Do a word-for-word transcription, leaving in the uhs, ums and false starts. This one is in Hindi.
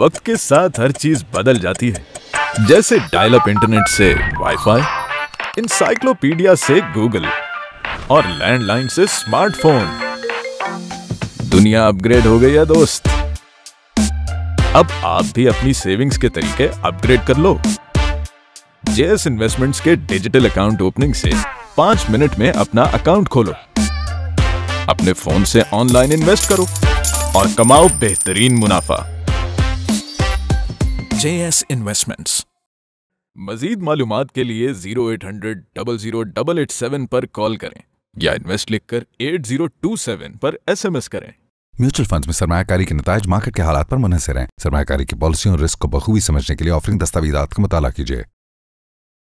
वक्त के साथ हर चीज बदल जाती है, जैसे डायल अप इंटरनेट से वाईफाई, इंसाइक्लोपीडिया से गूगल और लैंडलाइन से स्मार्टफोन। दुनिया अपग्रेड हो गई है दोस्त। अब आप भी अपनी सेविंग्स के तरीके अपग्रेड कर लो। जेएस इन्वेस्टमेंट्स के डिजिटल अकाउंट ओपनिंग से पांच मिनट में अपना अकाउंट खोलो, अपने फोन से ऑनलाइन इन्वेस्ट करो और कमाओ बेहतरीन मुनाफा। JS investments. मजीद मालूमात के लिए zero eight hundred double zero double eight seven पर कॉल करें या इन्वेस्ट लिखकर एट ज़ीरो टू सेवन पर एसएमएस करें। म्यूचुअल फंड्स में सरमायाकारी के नताज मार्केट के हालात पर मुनहसर हैं। सरमायाकारी की पॉलिसी और रिस्क को बखूबी समझने के लिए ऑफरिंग दस्तावेजात का मुताला कीजिए।